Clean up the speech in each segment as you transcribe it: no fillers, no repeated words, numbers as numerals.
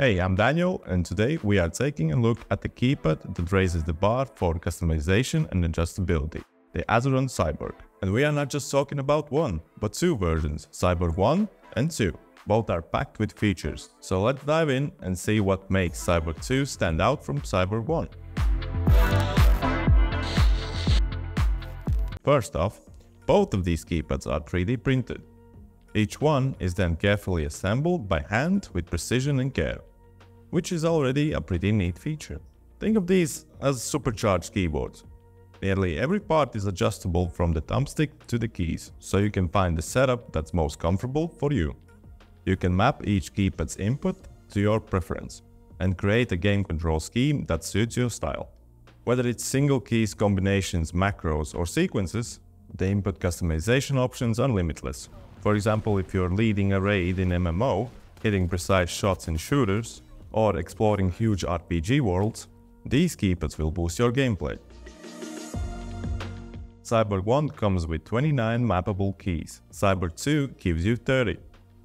Hey, I'm Daniel, and today we are taking a look at the keypad that raises the bar for customization and adjustability, the Azeron Cyborg. And we are not just talking about one, but two versions, Cyborg I and II. Both are packed with features, so let's dive in and see what makes Cyborg II stand out from Cyborg I. First off, both of these keypads are 3D printed. Each one is then carefully assembled by hand with precision and care, which is already a pretty neat feature. Think of these as supercharged keyboards. Nearly every part is adjustable from the thumbstick to the keys, so you can find the setup that's most comfortable for you. You can map each keypad's input to your preference and create a game control scheme that suits your style. Whether it's single keys, combinations, macros or sequences, the input customization options are limitless. For example, if you're leading a raid in MMO, hitting precise shots in shooters, or exploring huge RPG worlds, these keypads will boost your gameplay. Cyborg I comes with 29 mappable keys, Cyborg II gives you 30.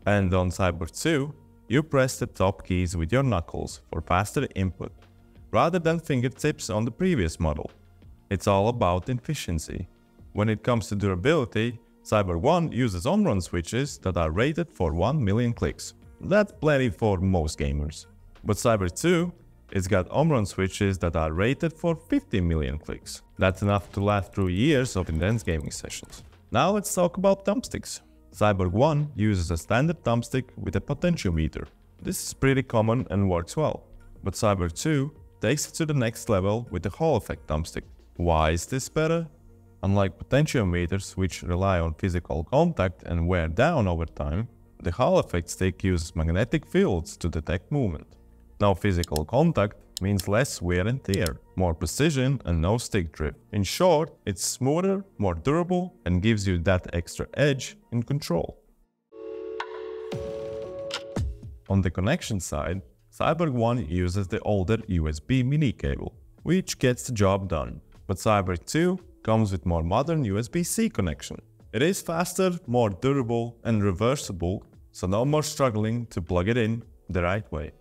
And on Cyborg II, you press the top keys with your knuckles for faster input, rather than fingertips on the previous model. It's all about efficiency. When it comes to durability, Cyborg I uses Omron switches that are rated for 1 million clicks. That's plenty for most gamers. But Cyborg II, it's got Omron switches that are rated for 50 million clicks. That's enough to last through years of intense gaming sessions. Now let's talk about thumbsticks. Cyborg I uses a standard thumbstick with a potentiometer. This is pretty common and works well. But Cyborg II takes it to the next level with the Hall Effect thumbstick. Why is this better? Unlike potentiometers, which rely on physical contact and wear down over time, the Hall Effect stick uses magnetic fields to detect movement. Now physical contact means less wear and tear, more precision and no stick drift. In short, it's smoother, more durable and gives you that extra edge and control. On the connection side, Cyborg I uses the older USB mini cable, which gets the job done, but Cyborg II comes with more modern USB-C connection. It is faster, more durable and reversible, so no more struggling to plug it in the right way.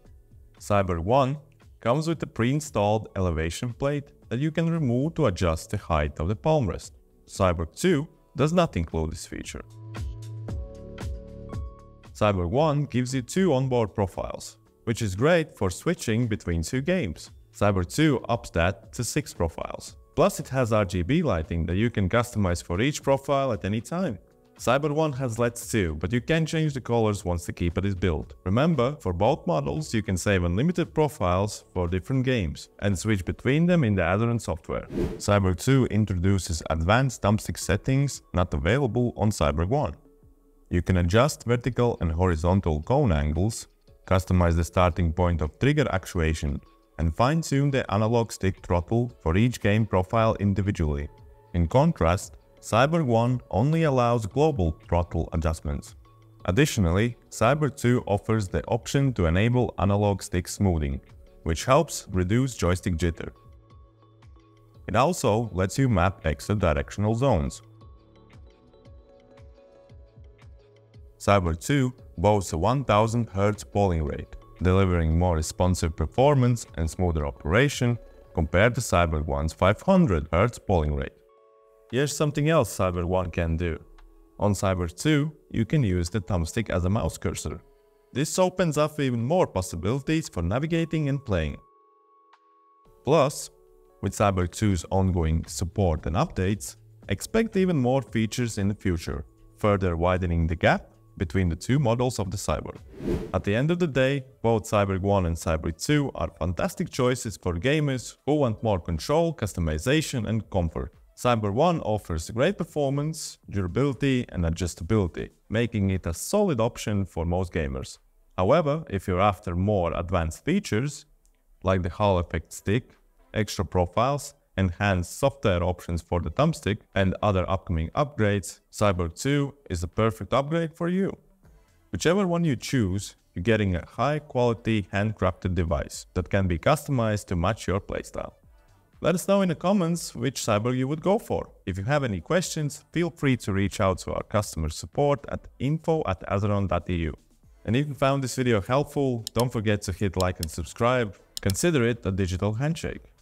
Cyborg I comes with a pre-installed elevation plate that you can remove to adjust the height of the palm rest. Cyborg II does not include this feature. Cyborg I gives you two onboard profiles, which is great for switching between two games. Cyborg II ups that to 6 profiles. Plus it has RGB lighting that you can customize for each profile at any time. Cyborg I has LEDs too, but you can change the colors once the keypad is built. Remember, for both models you can save unlimited profiles for different games and switch between them in the Azeron software. Cyborg II introduces advanced thumbstick settings not available on Cyborg I. You can adjust vertical and horizontal cone angles, customize the starting point of trigger actuation, and fine-tune the analog stick throttle for each game profile individually. In contrast, Cyborg I only allows global throttle adjustments. Additionally, Cyborg II offers the option to enable analog stick smoothing, which helps reduce joystick jitter. It also lets you map extra directional zones. Cyborg II boasts a 1000 Hz polling rate, delivering more responsive performance and smoother operation compared to Cyborg I's 500 Hz polling rate. Here's something else Cyborg I can do. On Cyborg II, you can use the thumbstick as a mouse cursor. This opens up even more possibilities for navigating and playing. Plus, with Cyborg II's ongoing support and updates, expect even more features in the future, further widening the gap between the two models of the Cyborg. At the end of the day, both Cyborg I and Cyborg II are fantastic choices for gamers who want more control, customization and comfort. Cyborg I offers great performance, durability and adjustability, making it a solid option for most gamers. However, if you're after more advanced features, like the Hall Effect stick, extra profiles, enhanced software options for the thumbstick and other upcoming upgrades, Cyborg II is the perfect upgrade for you. Whichever one you choose, you're getting a high-quality handcrafted device that can be customized to match your playstyle. Let us know in the comments which Cyborg you would go for. If you have any questions, feel free to reach out to our customer support at info@azeron.eu. And if you found this video helpful, don't forget to hit like and subscribe. Consider it a digital handshake.